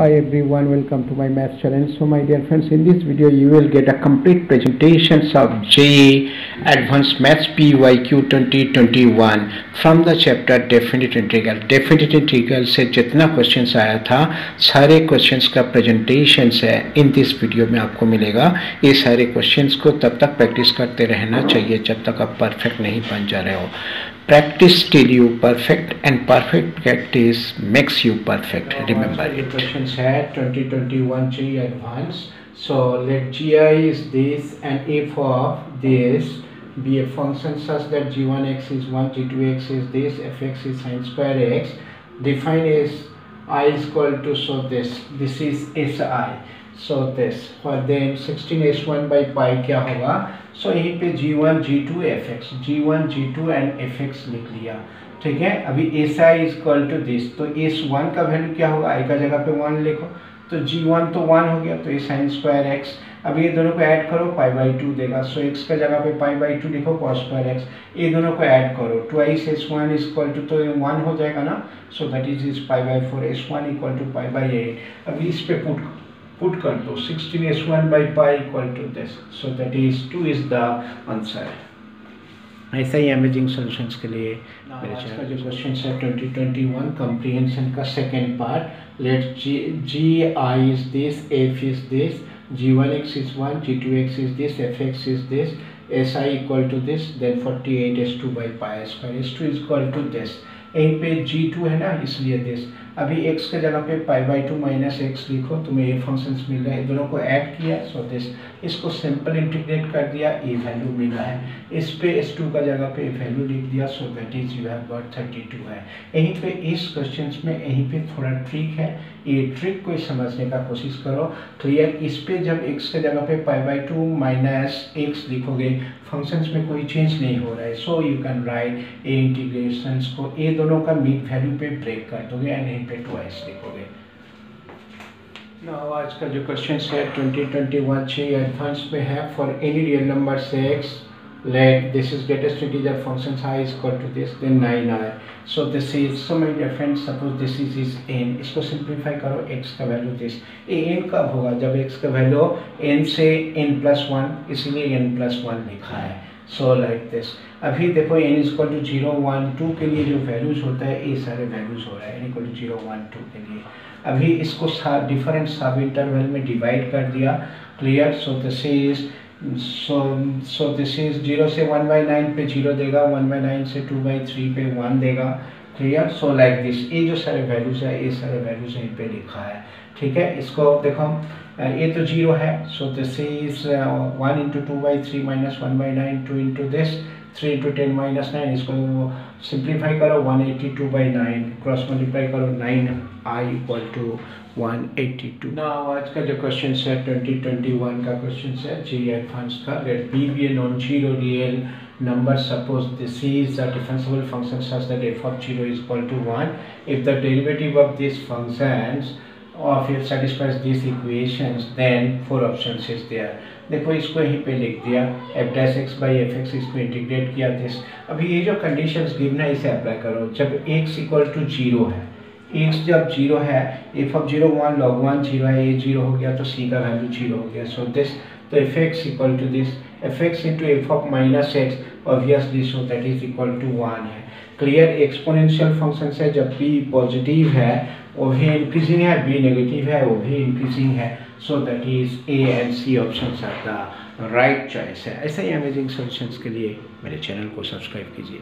Hi everyone, welcome to my math channel. So my dear friends, in this video you will get a complete presentations of JEE Advanced Maths PYQ 2021 from the chapter Definite Integral. Definite Integral से जितना questions आया था सारे questions का presentations है in this video में आपको मिलेगा. ये सारे questions को तब तक practice करते रहना चाहिए जब तक आप perfect नहीं बन जा रहे हो. Practice till you perfect and perfect practice makes you perfect. Remember it. Questions है 2021 JEE Advanced. So let GI is this and f of this be a function such that g1x is 1, g2x is this, fx is sin square x. Define as I is equal to so this is si. So this for then 16h1 by pi क्या होगा. So यहीं पे g1 g2 fx and fx लिख लिया. ठीक है, अभी si is equal to this तो s1 का वैल्यू क्या होगा, i का जगह पे 1 लिखो तो g1 तो 1 हो गया तो a sin square x. अब ये दोनों को ऐड करो pi by 2 देगा. So x का जगह पे pi by 2 लिखो cos square x. ये दोनों को ऐड करो twice s1 is equal to तो ये 1 हो जाएगा ना. So that is pi by 4 s1 equal to pi by 8. अभी इस पे put कर दो 16s1 by pi equal to this. So that is 2 is the answer. ऐसा ही अमेजिंग सॉल्यूशंस के लिए आज का जो क्वेश्चन है 2021 कंप्रीहेंशन का second part. Let g i is this, f is this, g1x is 1, g2x is this, fx is this, si equal to this, then 48s2 by pi square, s2 is equal to this. यहीं पे g2 है ना इसलिए this. अभी x के जगह पे pi by 2 minus x लिखो तुम्हें ये फंक्शंस मिल रहे हैं. दोनों को ऐड किया सो दिस, इसको सिंपल इंटीग्रेट कर दिया ये वैल्यू मिला है. इस पे s2 का जगह पे वैल्यू लिख दिया so that is you have got 32 है. यहीं पे इस क्वेश्चंस में यहीं पे थोड़ा ट्रिक है, ये ट्रिक को समझने का कोशिश करो. क्लियर, इस पे जब x के जगह पे पाई बाई 2 माइनस एक्स लिखोगे फंक्शंस में कोई चेंज नहीं हो रहा है. So you can write a integrations को ए दोनों का मीन वैल्यू पे ब्रेक कर दोगे एंड यहीं पे ट्वाइस लिखोगे. नाउ आज का जो क्वेश्चन है 2021 JEE Advanced में है. For any real number x let this is greatest integer function i is equal to this then 9i. so this is so many different. suppose this is n, इसको simplify करो x का value this. ये n कब होगा जब x का वैल्यू n से n+1, इसलिए n+1 लिखा है. So like this. अभी देखो n इक्वल टू 0 1 2 के लिए जो वैल्यूज होता है ये सारे वैल्यूज हो रहा है n इक्वल टू 0 1 2 के लिए. अभी इसको डिफरेंट सब इंटरवल में डिवाइड कर दिया. Clear, so this is this is 0 से 1 बाई 9 पे 0 देगा, 1 बाई 9 से 2 बाई 3 पे 1 देगा. Clear, so like this. ये जो सारे वैल्यूज है ये सारे वैल्यूज यहीं पे लिखा है. ठीक है, इसको देखो ये तो 0 है. So this is 1 into 2 by 3 minus 1 by 9, 2 into this 3 into 10 minus 9. इसको सिंप्लीफाई करो 182 बाई 9 क्रॉस मल्टीप्लाई करो 9i इक्वल टू 182. नाउ आज का जो क्वेश्चन है 2021 का क्वेश्चन है JEE Advanced का. Let b be a non-zero real number. suppose this is a differentiable function such that f of 0 is equal to 1. if the derivative of these functions of f satisfies these equations then four options is there. देखो इसको यहीं पे लिख दिया f dash x by fx, इसको integrate किया this. अभी ये जो कंडीशंस गिवन है इसे अप्लाई करो. जब x इक्वल टू 0 है, x जब 0 है f of 0 1 log 1 0 है, ये 0 हो गया तो c का वैल्यू 0 हो गया. सो दिस तो fx equal to this fx into f of minus x obviously so that is equal to 1 है. क्लियर, एक्सपोनेंशियल फंक्शन है जब b पॉजिटिव है वो भी इंक्रीजिंग है, b नेगेटिव है वो भी इंक्रीजिंग है. So that is a and c options are the right choice है. ऐसे ही अमेजिंग सॉल्यूशंस के लिए मेरे चैनल को सब्सक्राइब कीजिए.